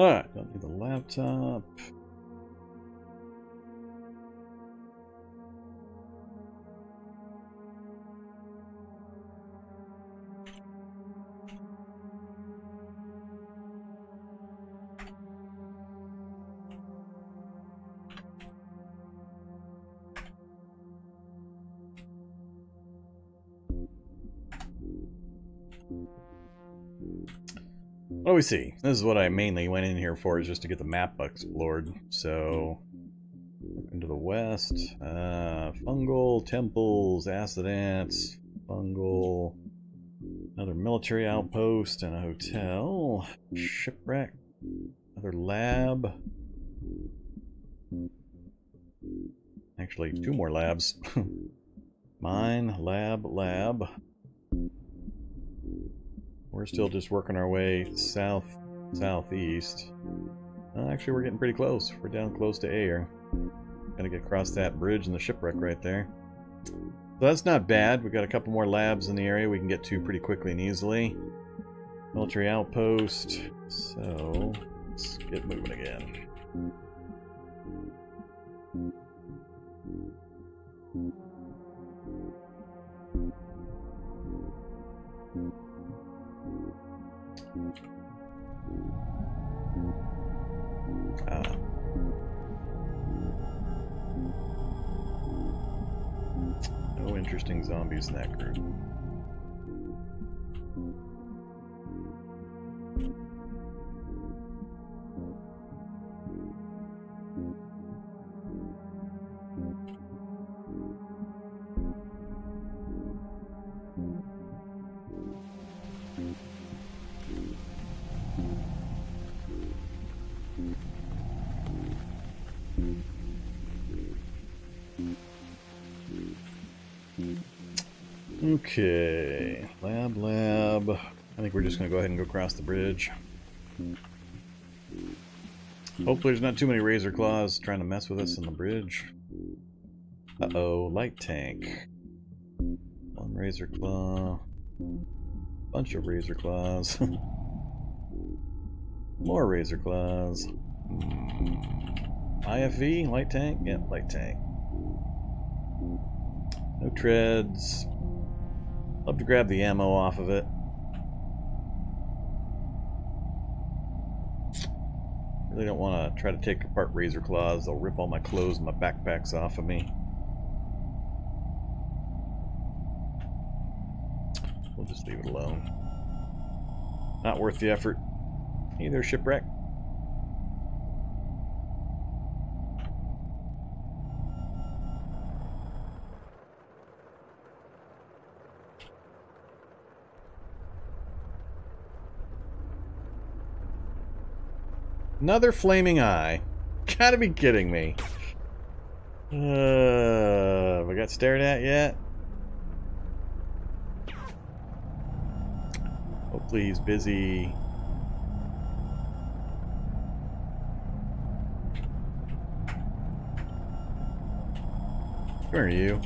Alright, don't need the laptop. What do we see? This is what I mainly went in here for, is just to get the map explored. So, into the west, fungal, temples, acid ants, fungal, another military outpost and a hotel, shipwreck, another lab. Actually, two more labs. Mine, lab, lab. We're still just working our way southeast. Actually, we're getting pretty close. We're down close to Ayer. Gonna get across that bridge and the shipwreck right there. So that's not bad. We've got a couple more labs in the area we can get to pretty quickly and easily. Military outpost. So, let's get moving again. No interesting zombies in that group. Okay, lab, lab. I think we're just going to go ahead and go across the bridge. Hopefully there's not too many razor claws trying to mess with us on the bridge. Uh-oh, light tank. One razor claw. Bunch of razor claws. More razor claws. IFV, light tank? Yeah, light tank. No treads. Love to grab the ammo off of it. Really don't want to try to take apart razor claws. They'll rip all my clothes and my backpacks off of me. We'll just leave it alone. Not worth the effort. Hey there, shipwreck. Another flaming eye. Gotta be kidding me. Have I got stared at yet? Hopefully he's busy. Where are you?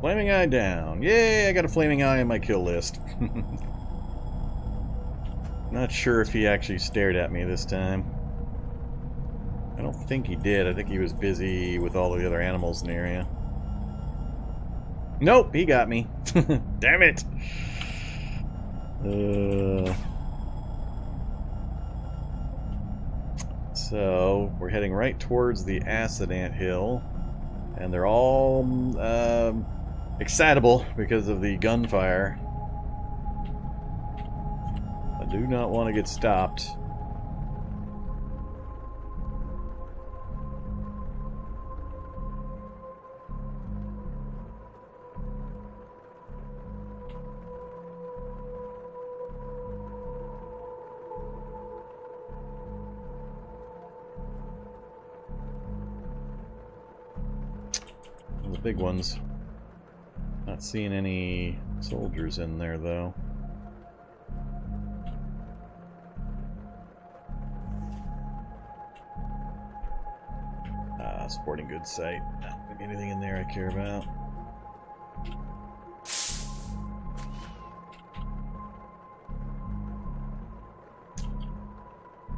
Flaming eye down. Yay, I got a flaming eye on my kill list. Not sure if he actually stared at me this time. I don't think he did. I think he was busy with all the other animals in the area. Nope, he got me. Damn it! So, we're heading right towards the acid ant hill. And they're all... excitable because of the gunfire. I do not want to get stopped. The big ones. Not seeing any soldiers in there, though. sporting goods site. Anything in there I care about?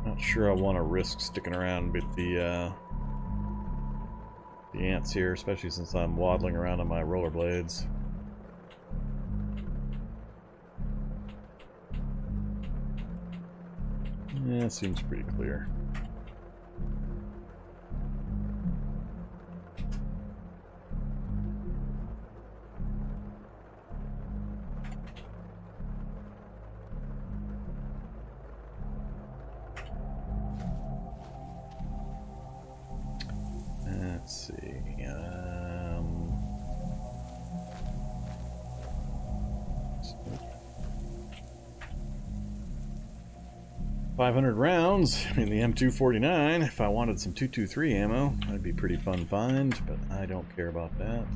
Not sure I want to risk sticking around with the ants here, especially since I'm waddling around on my rollerblades. Yeah, it seems pretty clear. Let's see. So 500 rounds in the M249. If I wanted some 223 ammo, that'd be a pretty fun find, but I don't care about that.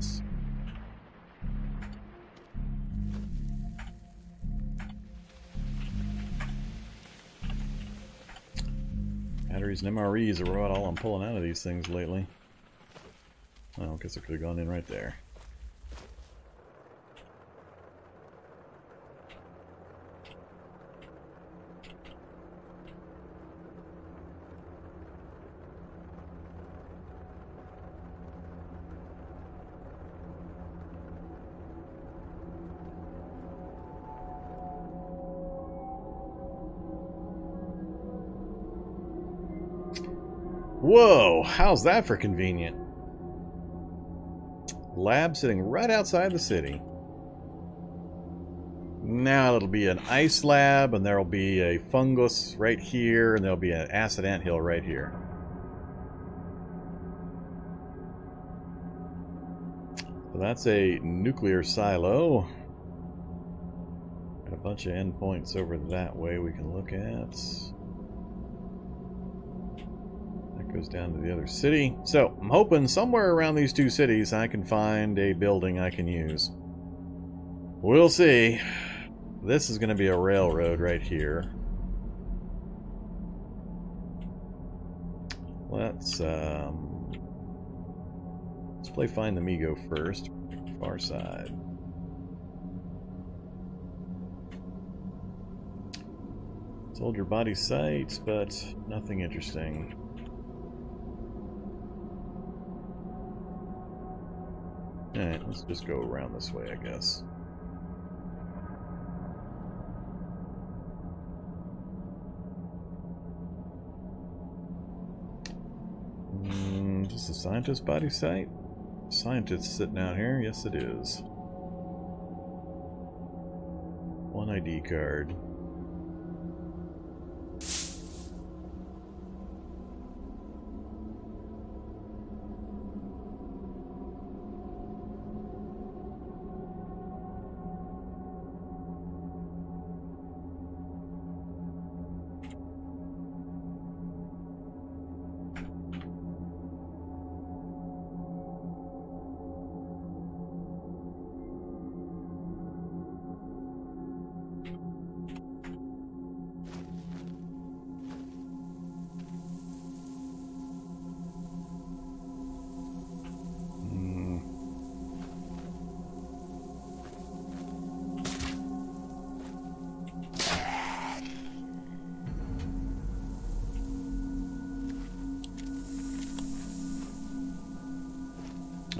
Batteries and MREs are about all I'm pulling out of these things lately. Oh, I guess I could have gone in right there. Whoa, how's that for convenient? Lab sitting right outside the city. Now it'll be an ice lab, and there'll be a fungus right here, and there'll be an acid anthill right here. So that's a nuclear silo. Got a bunch of endpoints over that way we can look at. Goes down to the other city. So, I'm hoping somewhere around these two cities I can find a building I can use. We'll see. This is going to be a railroad right here. Let's play Find the Migo first. Far side. Soldier body sites, but nothing interesting. Alright, let's just go around this way, I guess. Is this a scientist body site? Scientist sitting out here? Yes, it is. One ID card.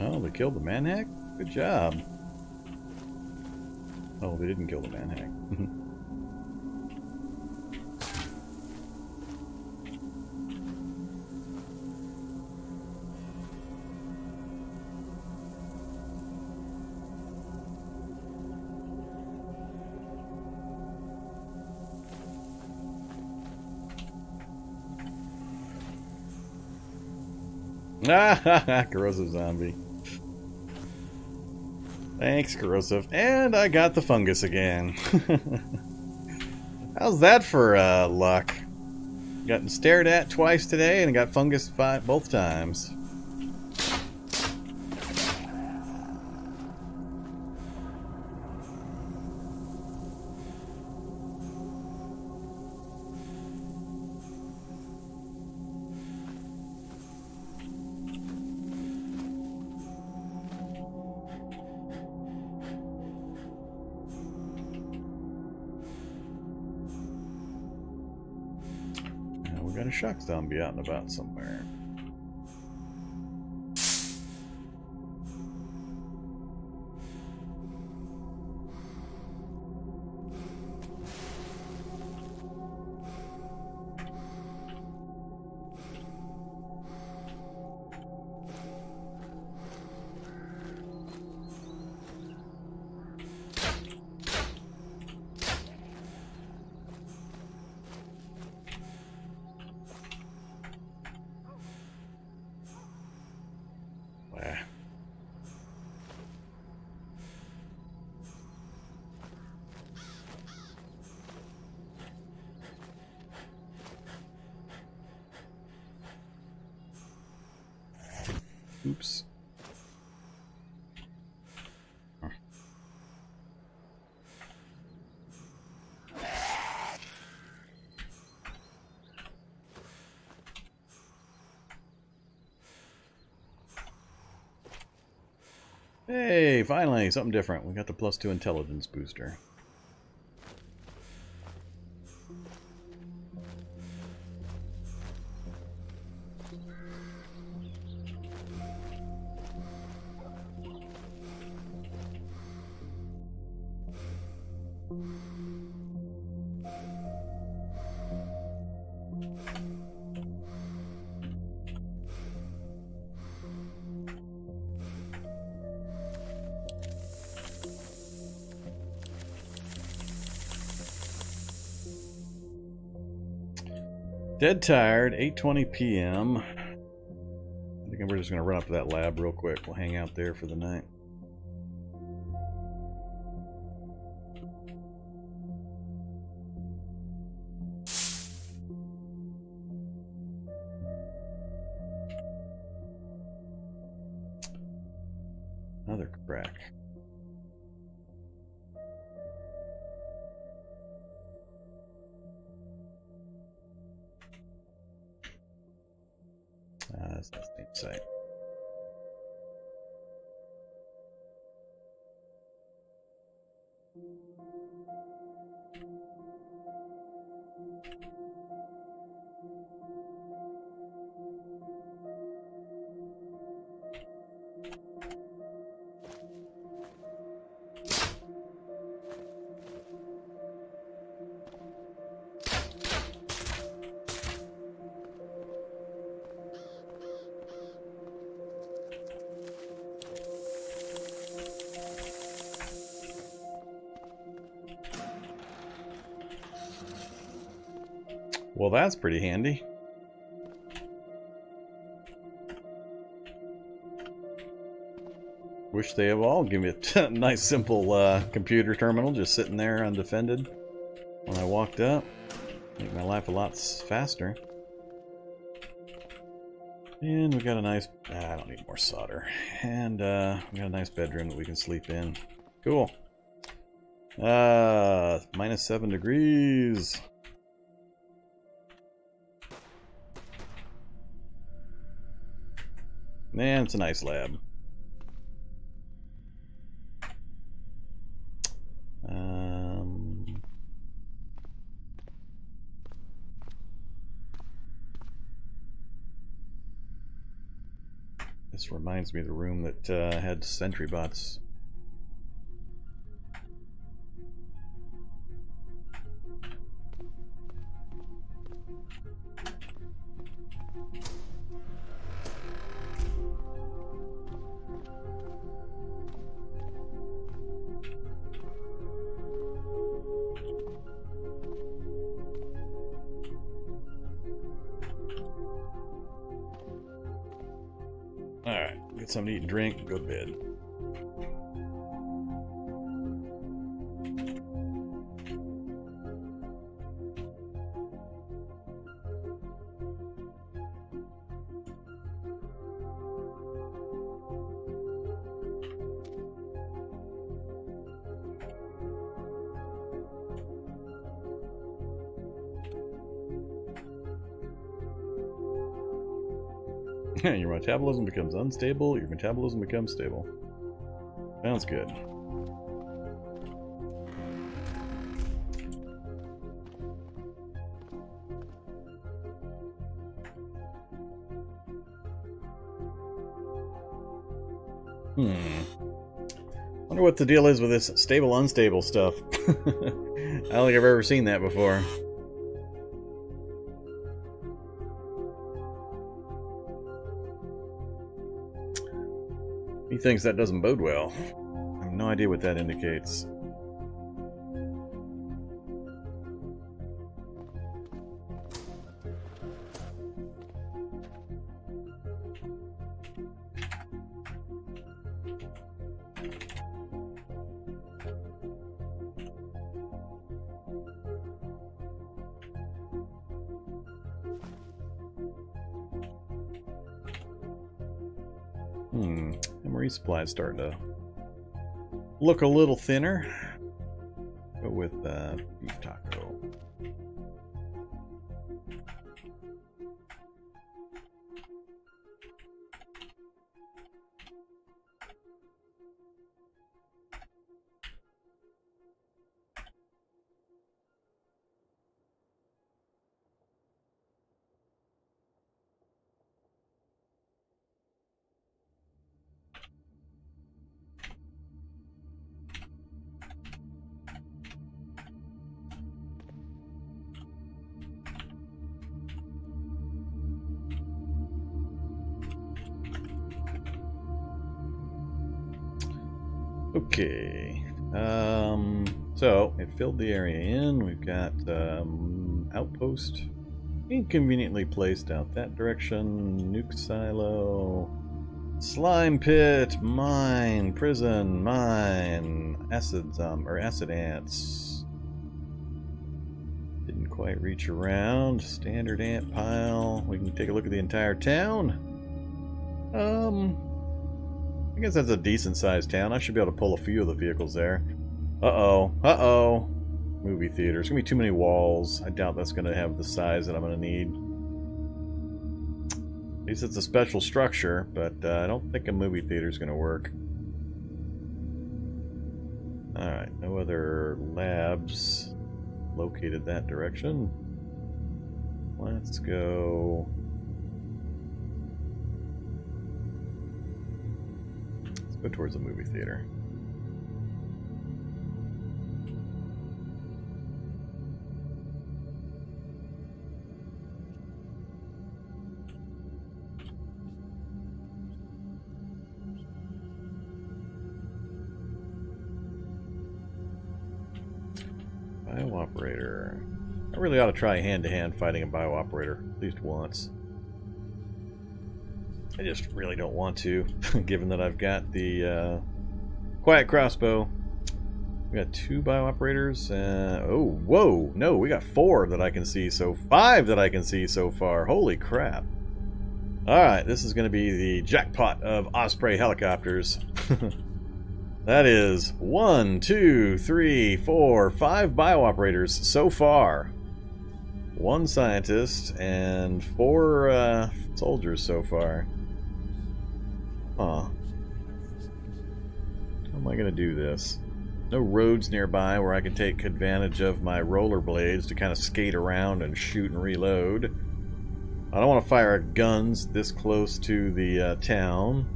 Oh, they killed the manhack? Good job. Oh, they didn't kill the manhack. Ah, corrosive zombie. Thanks, corrosive. And I got the fungus again. How's that for luck? Gotten stared at twice today and got fungus both times. got a shock zombie out and about somewhere. Oops. Huh. Hey, finally, something different. We got the +2 intelligence booster. Dead tired, 8:20 p.m. I think we're just going to run up to that lab real quick. We'll hang out there for the night. Another crack. That's the same site. Well, that's pretty handy. Wish they have all given me a nice simple computer terminal just sitting there undefended when I walked up. Make my life a lot faster. And we got a nice... I don't need more solder. And we got a nice bedroom that we can sleep in. Cool. Minus 7 degrees. Man, it's a nice lab. This reminds me of the room that had sentry bots. Alright, get something to eat and drink, go to bed. Your metabolism becomes unstable, your metabolism becomes stable. Sounds good. Wonder what the deal is with this stable, unstable stuff. I don't think I've ever seen that before. He thinks that doesn't bode well. I have no idea what that indicates. Supply's starting to look a little thinner. Go with beef taco. Okay, so it filled the area in. We've got outpost inconveniently placed out that direction, nuke silo, slime pit, mine, prison, mine, acids, or acid ants. Didn't quite reach around. Standard ant pile. We can take a look at the entire town. I guess that's a decent-sized town. I should be able to pull a few of the vehicles there. Uh-oh. Uh-oh. Movie theater. It's going to be too many walls. I doubt that's going to have the size that I'm going to need. At least it's a special structure, but I don't think a movie theater is going to work. Alright, no other labs located that direction. Let's go... go towards the movie theater. Bio-operator. I really ought to try hand-to-hand fighting a bio-operator at least once. I just really don't want to, given that I've got the quiet crossbow. We got 2 bio-operators. Oh, whoa! No, we got 4 that I can see, so 5 that I can see so far. Holy crap! All right, this is going to be the jackpot of Osprey helicopters. That is 1, 2, 3, 4, 5 bio-operators so far. 1 scientist and 4 soldiers so far. Huh. How am I going to do this? No roads nearby where I can take advantage of my rollerblades to kind of skate around and shoot and reload. I don't want to fire at guns this close to the town.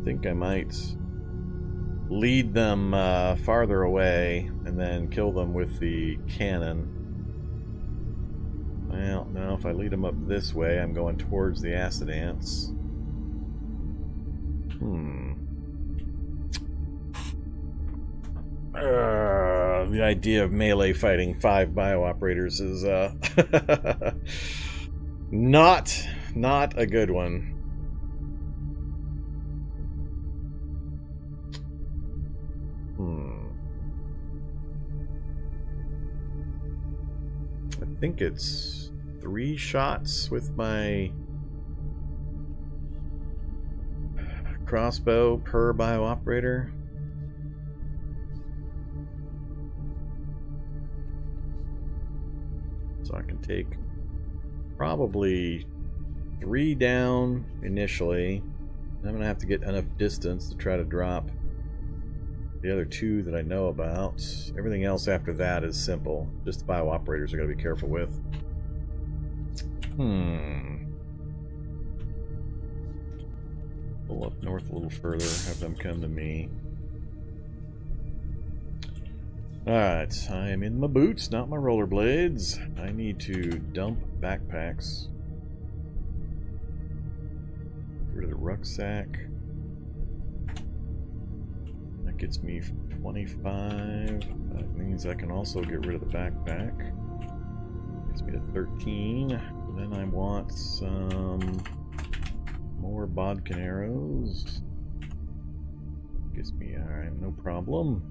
I think I might lead them farther away and then kill them with the cannon. Well, now if I lead them up this way, I'm going towards the acid ants. The idea of melee fighting 5 bio-operators is not a good one. I think it's 3 shots with my crossbow per bio-operator. So I can take probably 3 down initially. I'm going to have to get enough distance to try to drop the other 2 that I know about. Everything else after that is simple. Just the bio-operators I got to be careful with. people up north a little further, have them come to me. Alright, I am in my boots, not my rollerblades. I need to dump backpacks. Get rid of the rucksack. That gets me 25. That means I can also get rid of the backpack. Gets me to 13. Then I want some more bodkin arrows. Gets me, alright, no problem.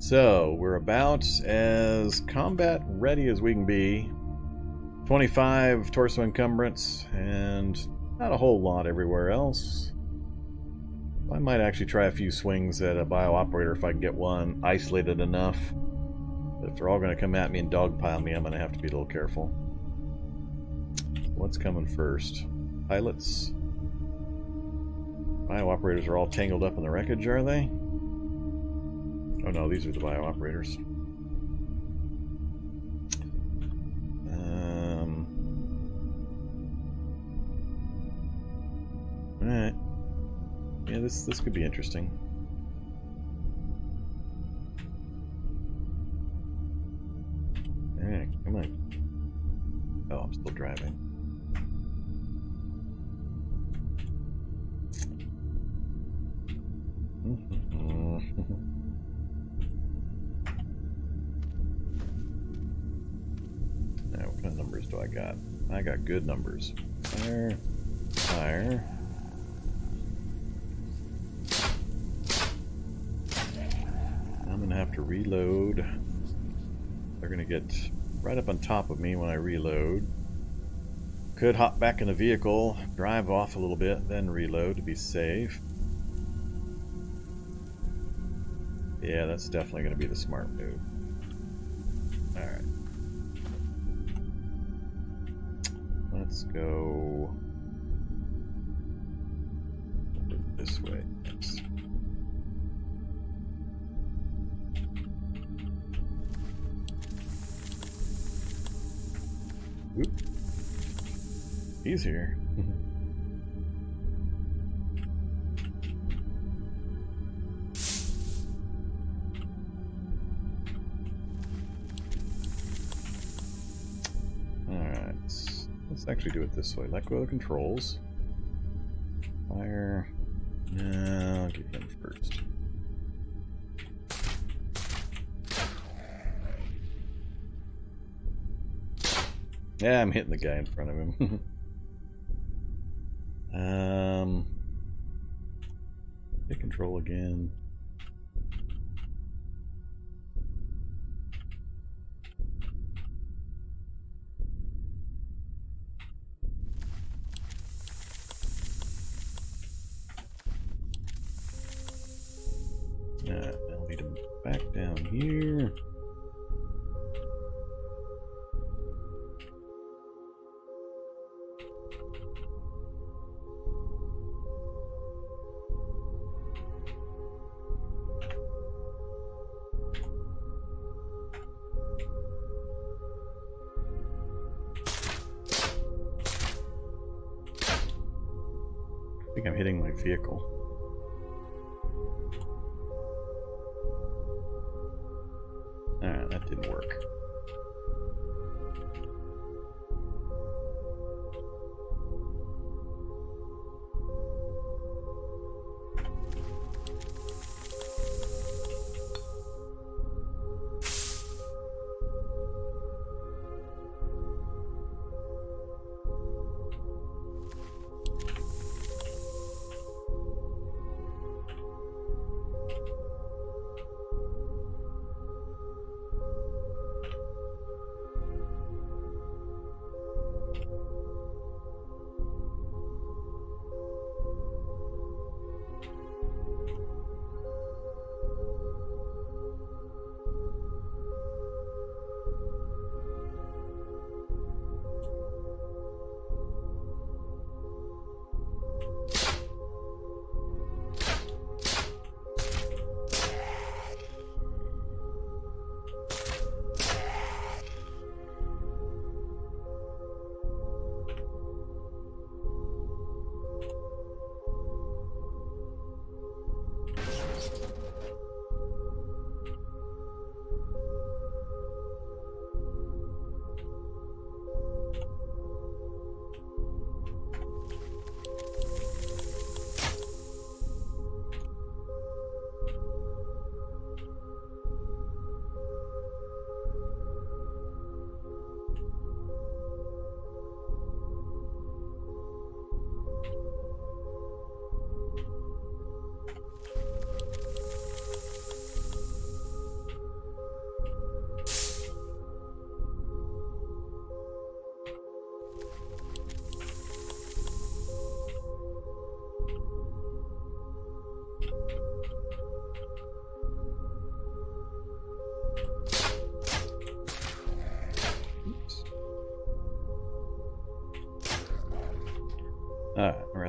So, we're about as combat ready as we can be. 25 torso encumbrance, and not a whole lot everywhere else. I might actually try a few swings at a bio-operator if I can get one isolated enough. But if they're all going to come at me and dogpile me, I'm going to have to be a little careful. What's coming first? Pilots? Bio-operators are all tangled up in the wreckage, are they? Oh no, these are the bio-operators. Alright. Yeah, this could be interesting. Alright, come on. Oh, I'm still driving. What kind of numbers do I got? I got good numbers. Fire. Fire. I'm going to have to reload. They're going to get right up on top of me when I reload. Could hop back in the vehicle, drive off a little bit, then reload to be safe. Yeah, that's definitely going to be the smart move. Alright. Let's go this way. Oops. Oop. He's here. Actually do it this way. Let go of the controls. Fire. No, I'll get them first. Yeah, I'm hitting the guy in front of him. Hit control again. I'll lead him back down here. I think I'm hitting my vehicle. Didn't work.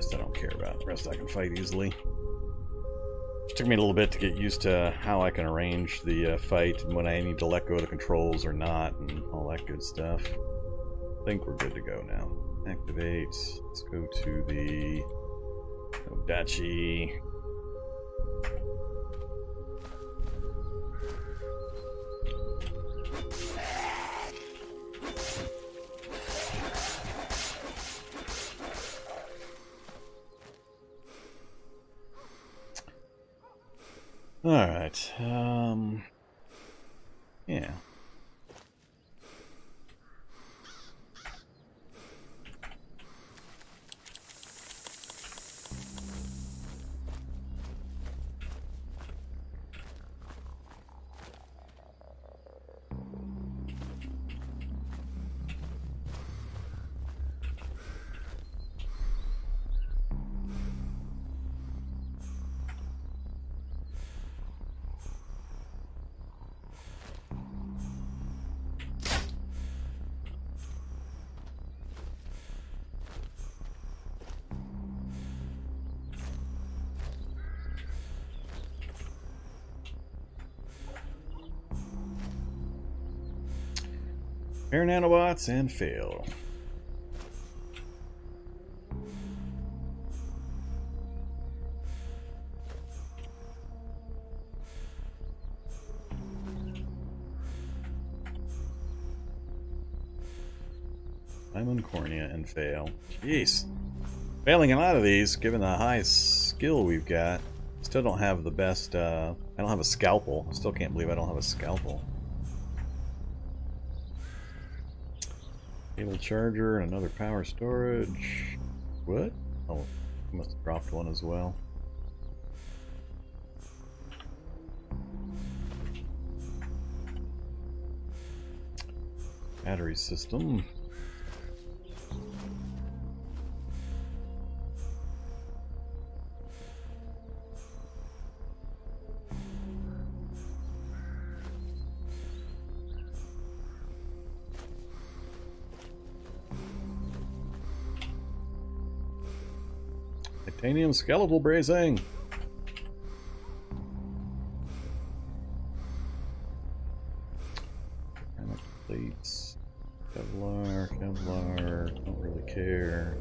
rest I don't care about. Rest I can fight easily. It took me a little bit to get used to how I can arrange the fight and when I need to let go of the controls or not and all that good stuff. I think we're good to go now. Activate. Let's go to the Odachi. Alright, yeah. Air nanobots and fail. Diamond cornea and fail. Jeez. Failing a lot of these, given the high skill we've got. Still don't have the best, I don't have a scalpel. I still can't believe I don't have a scalpel. Cable charger and another power storage. What? Oh, I must have dropped one as well. Battery system. Titanium skeletal bracing. Ceramic plates. Kevlar, Kevlar. Don't really care.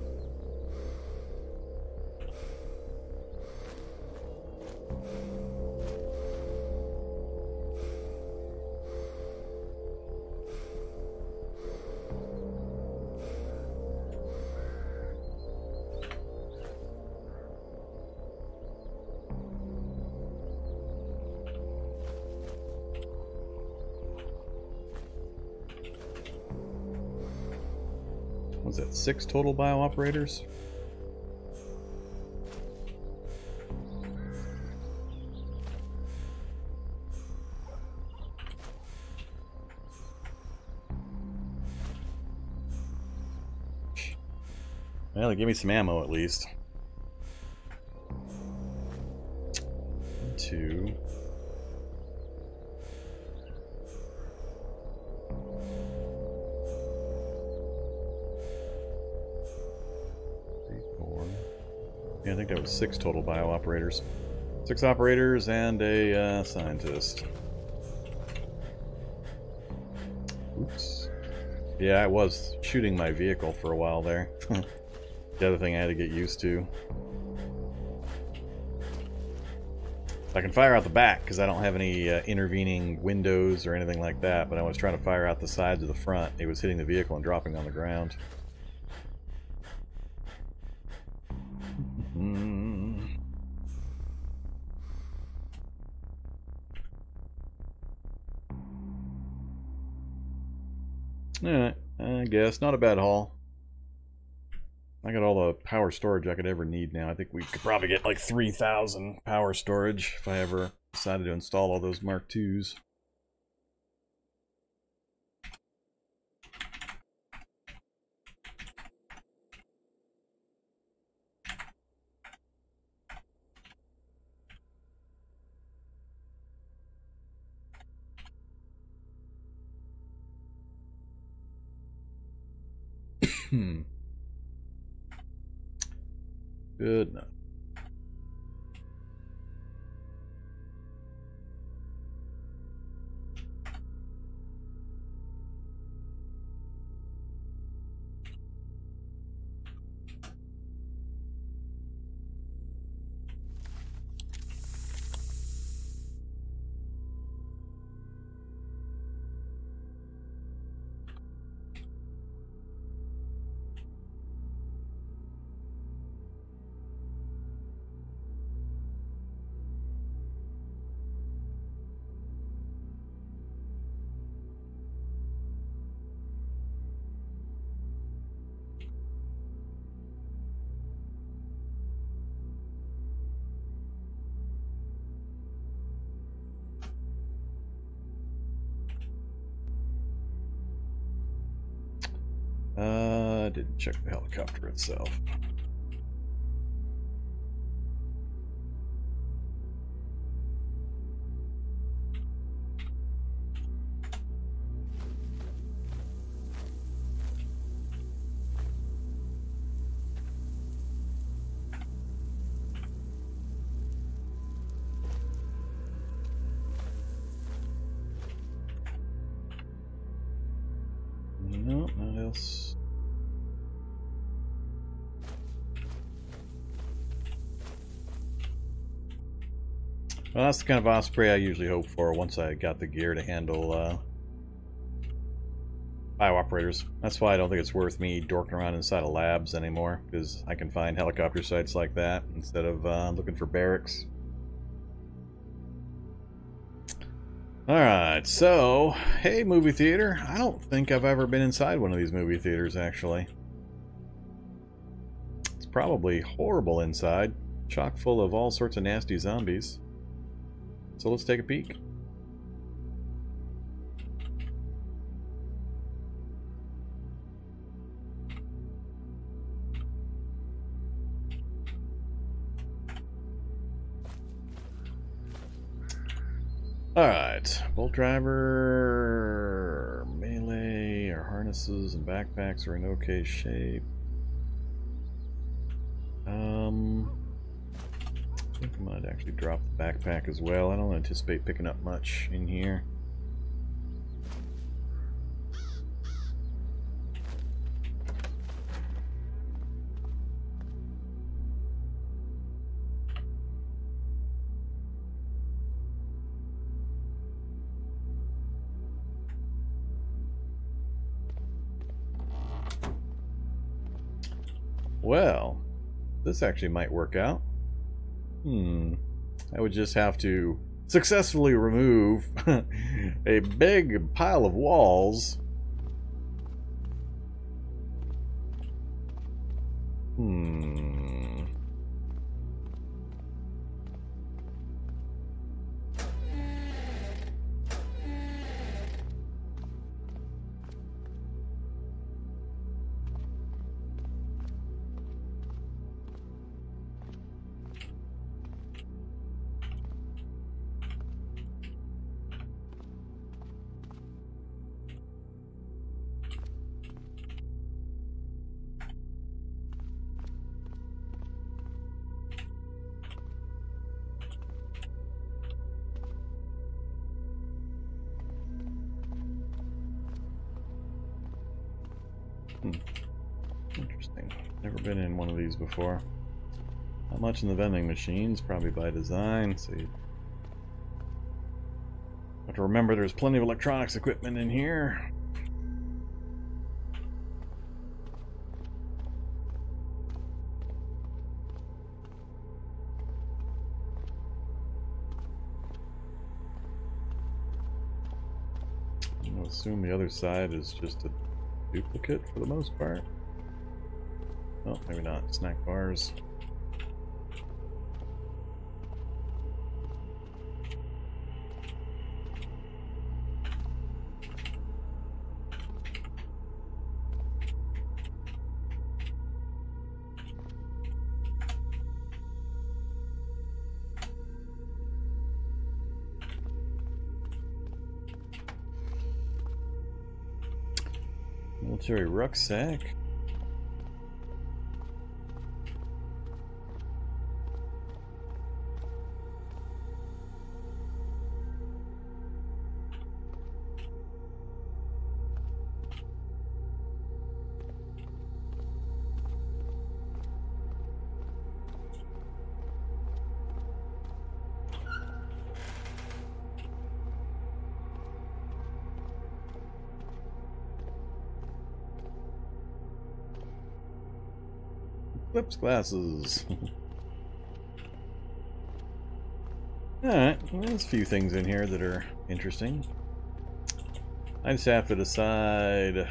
Was that 6 total bio-operators? Well, they gave me some ammo at least. 2. I think that was 6 total bio-operators. 6 operators and a scientist. Oops. Yeah, I was shooting my vehicle for a while there. The other thing I had to get used to. I can fire out the back because I don't have any intervening windows or anything like that, but I was trying to fire out the sides of the front. It was hitting the vehicle and dropping on the ground. Alright, I guess. Not a bad haul. I got all the power storage I could ever need now. I think we could probably get like 3,000 power storage if I ever decided to install all those Mark IIs. Good night. I didn't check the helicopter itself. Well, that's the kind of Osprey I usually hope for once I got the gear to handle bio-operators. That's why I don't think it's worth me dorking around inside of labs anymore, because I can find helicopter sites like that instead of looking for barracks. Alright, so, hey movie theater. I don't think I've ever been inside one of these movie theaters, actually. It's probably horrible inside, chock full of all sorts of nasty zombies. So let's take a peek. Alright, bolt driver, melee, our harnesses and backpacks are in okay shape. I think I might actually drop the backpack as well. I don't anticipate picking up much in here. Well, this actually might work out. I would just have to successfully remove a big pile of walls. Interesting. Never been in one of these before. Not much in the vending machines, probably by design, so you have to remember there's plenty of electronics equipment in here. I'm gonna assume the other side is just a duplicate for the most part. Oh, maybe not. Snack bars. Military rucksack. Eclipse glasses. Alright, well, there's a few things in here that are interesting. I just have to decide.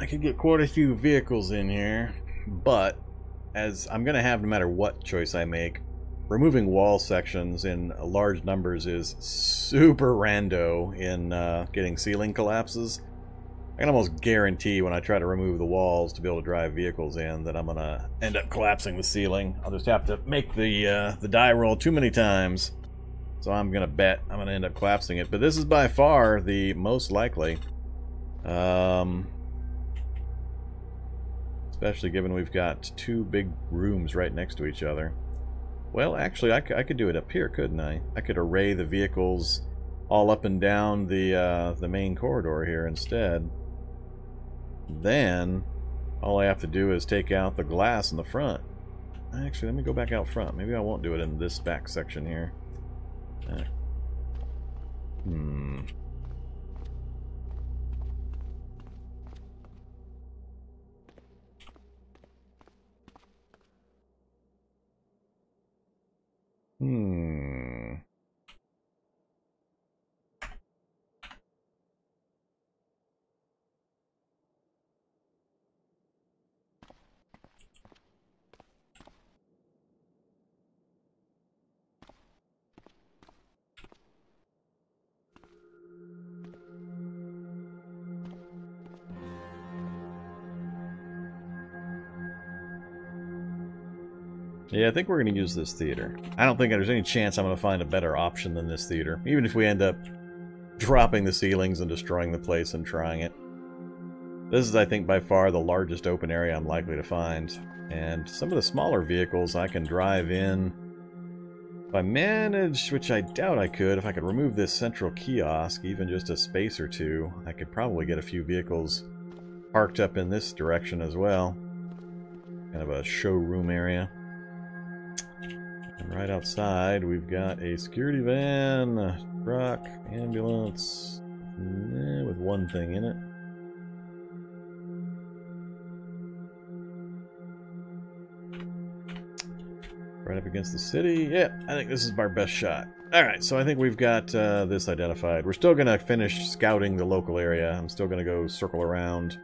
I could get quite a few vehicles in here, but as I'm going to have no matter what choice I make, removing wall sections in large numbers is super rando in getting ceiling collapses. I can almost guarantee when I try to remove the walls to be able to drive vehicles in that I'm going to end up collapsing the ceiling. I'll just have to make the die roll too many times. So I'm going to bet I'm going to end up collapsing it. But this is by far the most likely. Especially given we've got two big rooms right next to each other. Well, actually, I could do it up here, couldn't I? I could array the vehicles all up and down the main corridor here instead. Then, all I have to do is take out the glass in the front. Actually, let me go back out front. Maybe I won't do it in this back section here. Yeah, I think we're going to use this theater. I don't think there's any chance I'm going to find a better option than this theater, even if we end up dropping the ceilings and destroying the place and trying it. This is, I think, by far the largest open area I'm likely to find. And some of the smaller vehicles I can drive in. If I manage, which I doubt I could, if I could remove this central kiosk, even just a space or two, I could probably get a few vehicles parked up in this direction as well. Kind of a showroom area. And right outside, we've got a security van, a truck, ambulance, with one thing in it. Right up against the city. Yep, I think this is our best shot. Alright, so I think we've got this identified. We're still going to finish scouting the local area. I'm still going to go circle around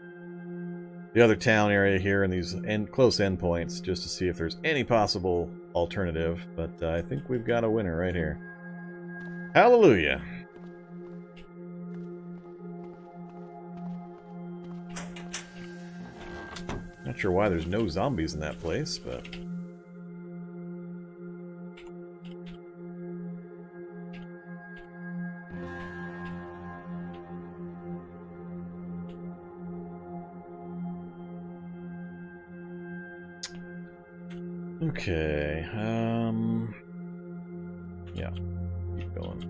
the other town area here and these close endpoints just to see if there's any possible alternative, but I think we've got a winner right here. Hallelujah! Not sure why there's no zombies in that place, but... Okay, yeah, keep going.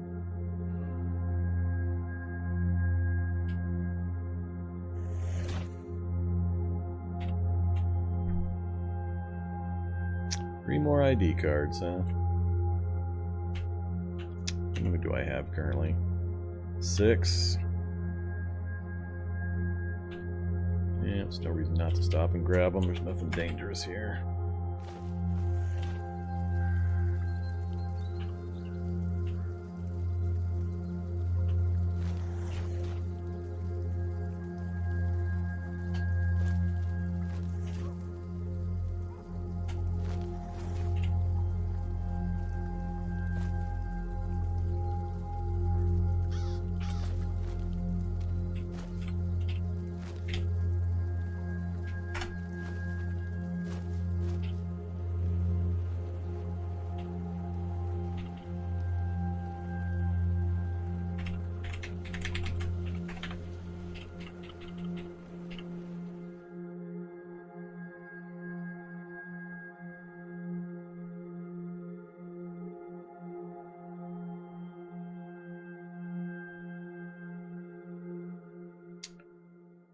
Three more ID cards, huh? How many do I have currently? 6. Yeah, there's no reason not to stop and grab them. There's nothing dangerous here.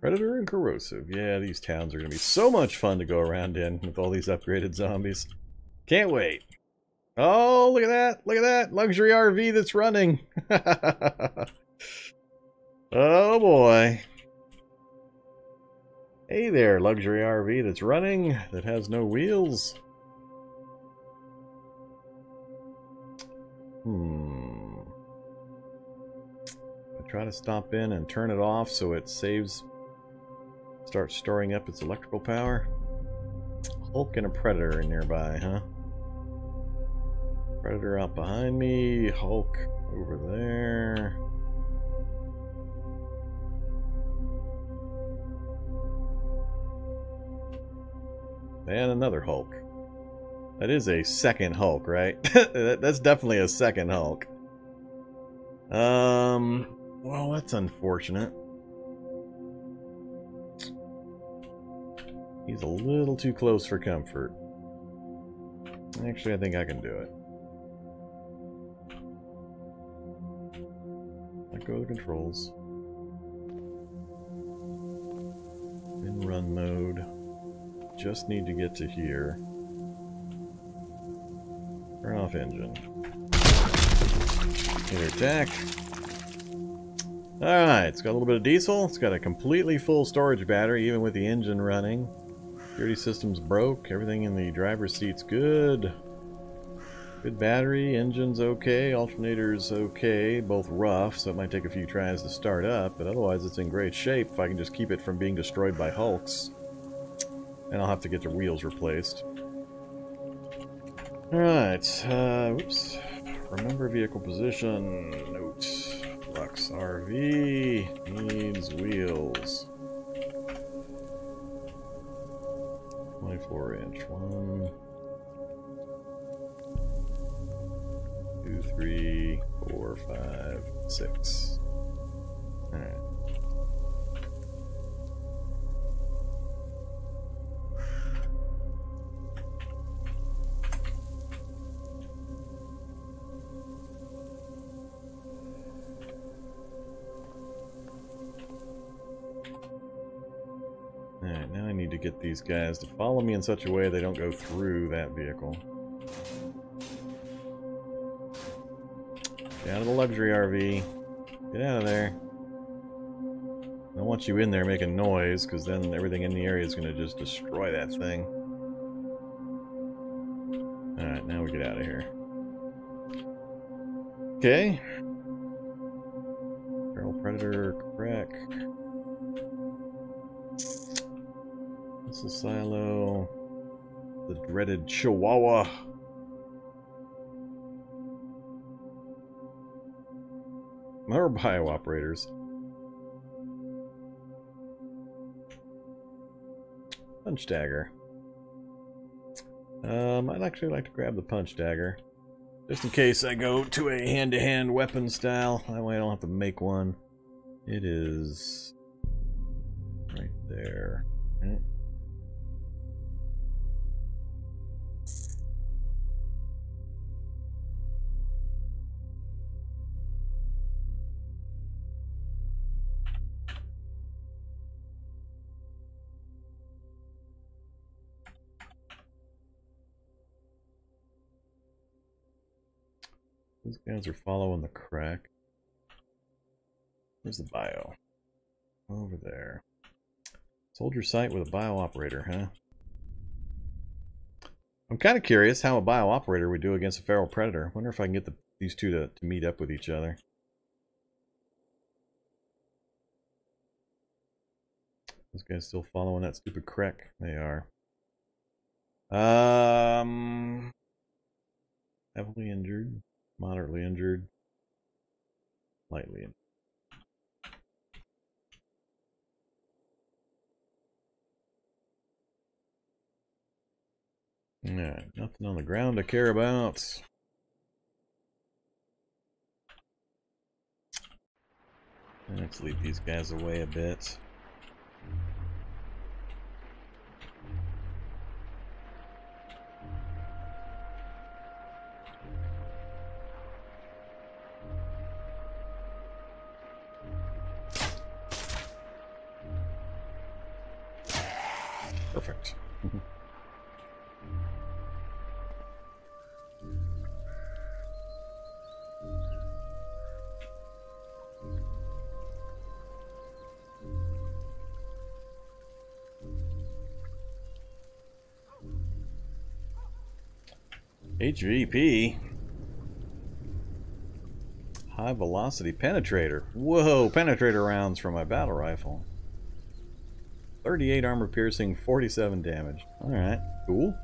Predator and Corrosive. Yeah, these towns are going to be so much fun to go around in with all these upgraded zombies. Can't wait. Oh, look at that. Look at that. Luxury RV that's running. Oh, boy. Hey there, luxury RV that's running, that has no wheels. I try to stop in and turn it off so it saves, starts storing up its electrical power. Hulk and a Predator are nearby, huh? Predator out behind me, Hulk over there. And another Hulk. That is a second Hulk, right? That's definitely a second Hulk. Well, that's unfortunate. He's a little too close for comfort. Actually, I think I can do it. Let go of the controls. In run mode. Just need to get to here. Turn off engine. Hit attack. Alright, it's got a little bit of diesel. It's got a completely full storage battery, even with the engine running. Security system's broke. Everything in the driver's seat's good. Good battery. Engine's okay. Alternator's okay. Both rough, so it might take a few tries to start up. But otherwise, it's in great shape if I can just keep it from being destroyed by Hulks. And I'll have to get the wheels replaced. Alright, oops. Remember vehicle position. Note. Lux RV needs wheels. 24-inch. 1, 2, 3, 4, 5, 6. Alright. Alright, now I need to get these guys to follow me in such a way they don't go through that vehicle. Get out of the luxury RV. Get out of there. I don't want you in there making noise, because then everything in the area is going to just destroy that thing. Alright, now we get out of here. Okay. Feral Predator, crack. Missile silo, the dreaded Chihuahua. More bio operators. Punch dagger. I'd actually like to grab the punch dagger. Just in case I go to a hand-to-hand weapon style. That way I don't have to make one. It is right there. Okay. These guys are following the crack. Where's the bio? Over there. Soldier site with a bio operator, huh? I'm kind of curious how a bio operator would do against a feral predator. I wonder if I can get these two to meet up with each other. Those guys still following that stupid crack? They are. Heavily injured. Moderately injured. Lightly injured. Alright, nothing on the ground to care about. Let's leave these guys away a bit. Perfect. HVP. High velocity penetrator. Whoa, penetrator rounds from my battle rifle. 38 armor piercing, 47 damage. Alright, cool.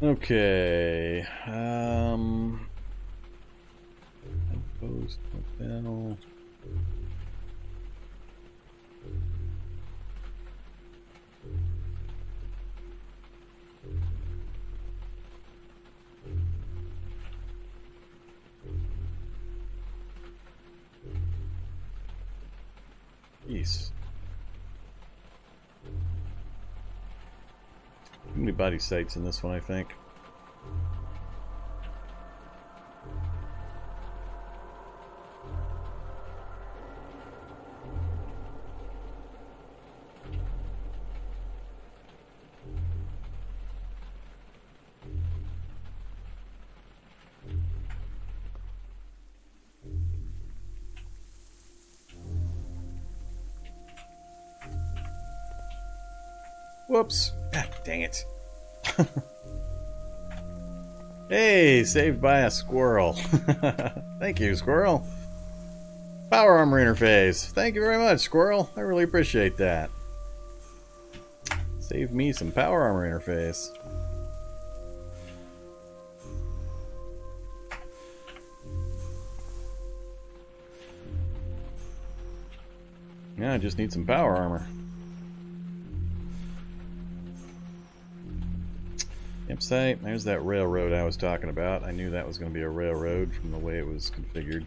Okay, outpost panel. East. Too many body sites in this one, I think. Whoops. God dang it. Hey, saved by a squirrel. Thank you, squirrel. Power armor interface. Thank you very much, squirrel. I really appreciate that. Save me some power armor interface. Now I just need some power armor. Campsite, there's that railroad I was talking about. I knew that was going to be a railroad from the way it was configured.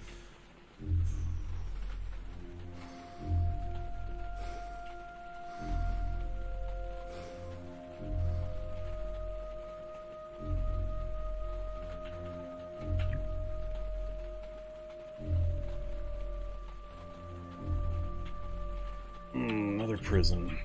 Another prison.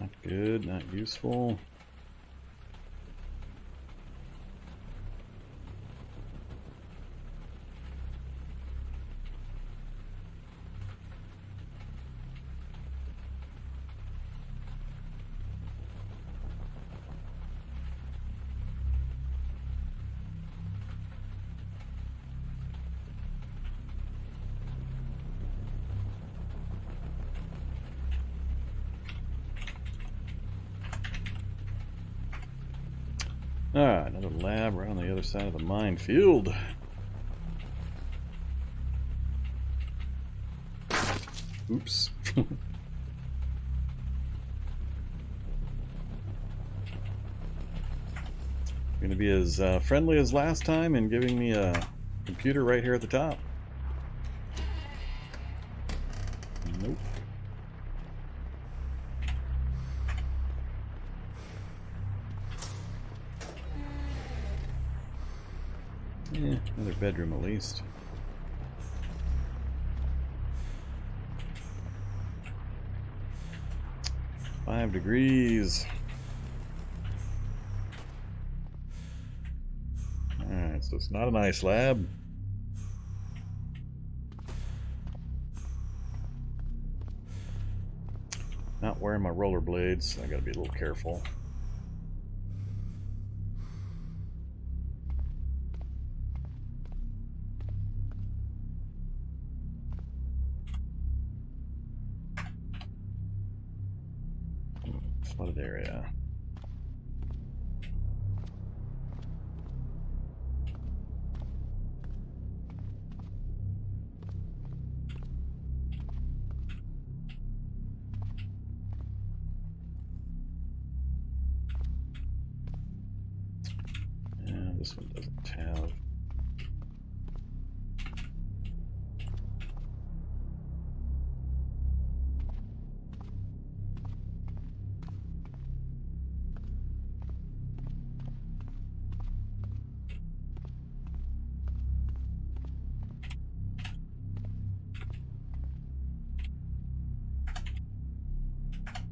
Not good, not useful. Ah, another lab around the other side of the minefield. Oops. You're gonna be as friendly as last time in giving me a computer right here at the top. Nope. Yeah, another bedroom at least. Five degrees. Alright, so it's not an ice lab. Not wearing my rollerblades, so I gotta be a little careful. flooded area. This one doesn't have.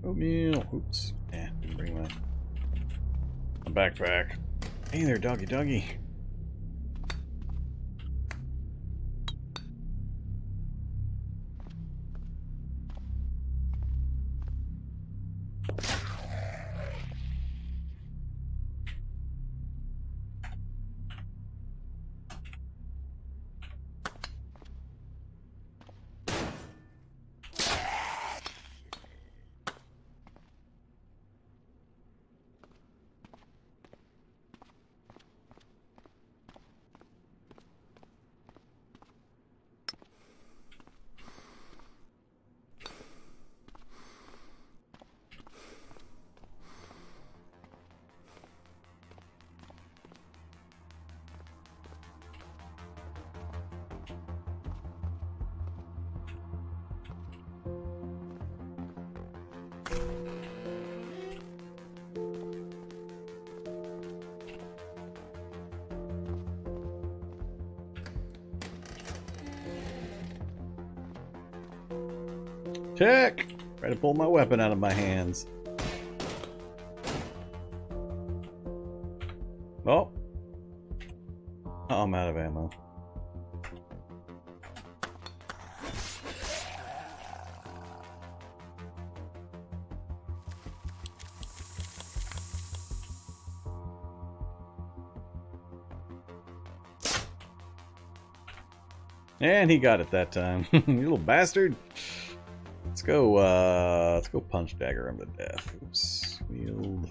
Oatmeal. Oops. Yeah, didn't bring my backpack. Hey there, doggy doggy. Check! Try to pull my weapon out of my hands. Oh! I'm out of ammo. And he got it that time. You little bastard! Let's go punch dagger him to death. Oops, wield.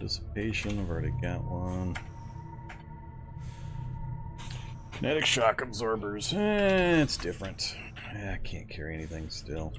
Dissipation, I've already got one. Kinetic shock absorbers, it's different. I can't carry anything still.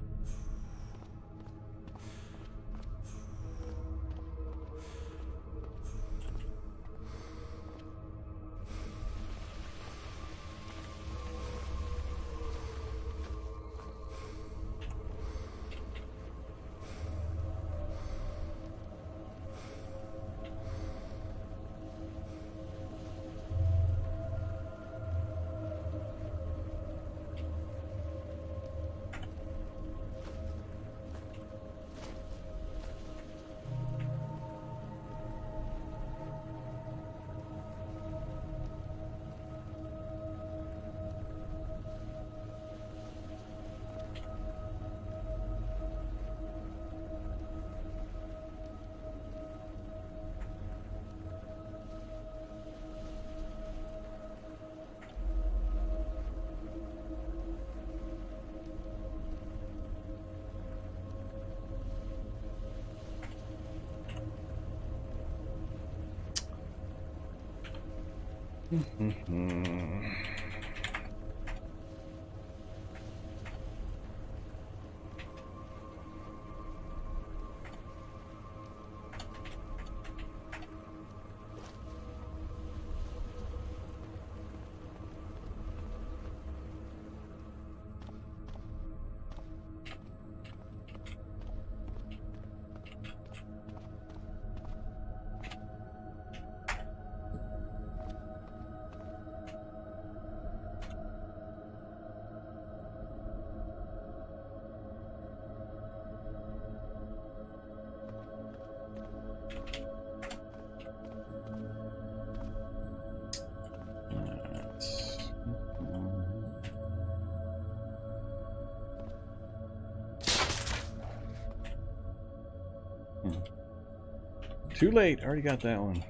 Too late. I already got that one.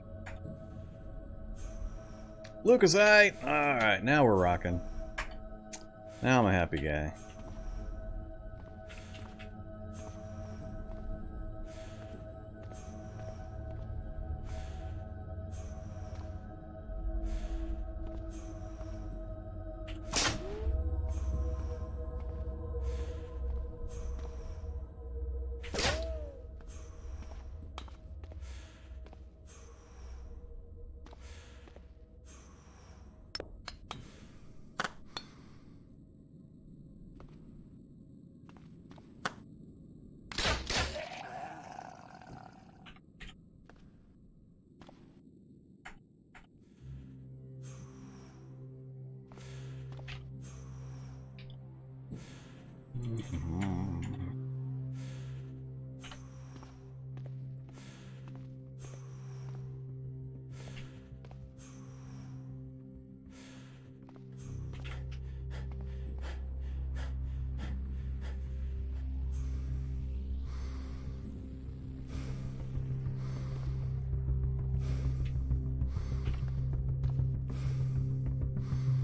Lucasite! Alright, now we're rocking. Now I'm a happy guy.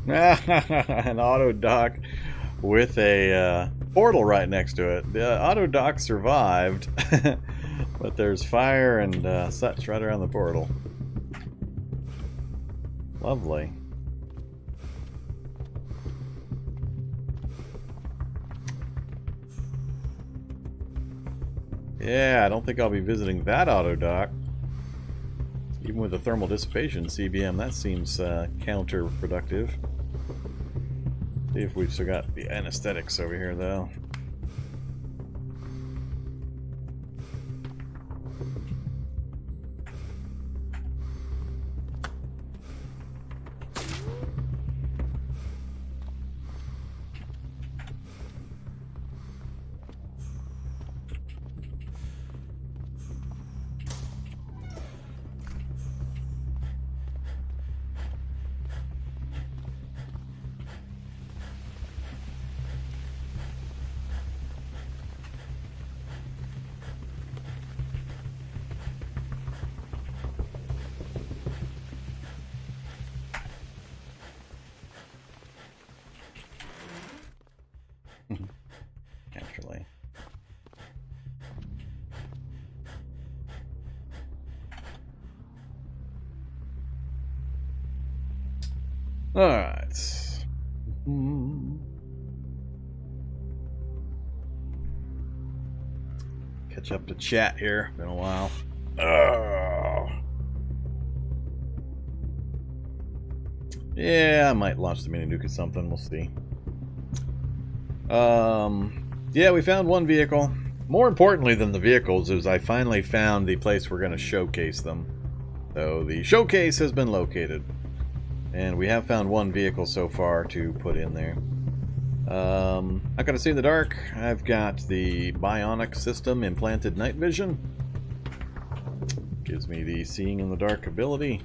An auto dock with a portal right next to it. The auto dock survived, but there's fire and such right around the portal. Lovely. Yeah, I don't think I'll be visiting that auto dock. Even with the thermal dissipation CBM, that seems counterproductive. See if we've still got the anesthetics over here, though. Up to chat here. Been a while. Yeah, I might launch the mini nuke or something. We'll see. Yeah, we found one vehicle. More importantly than the vehicles is I finally found the place we're going to showcase them. So the showcase has been located. And we have found one vehicle so far to put in there. I gotta see in the dark. I've got the bionic system implanted night vision. Gives me the seeing in the dark ability.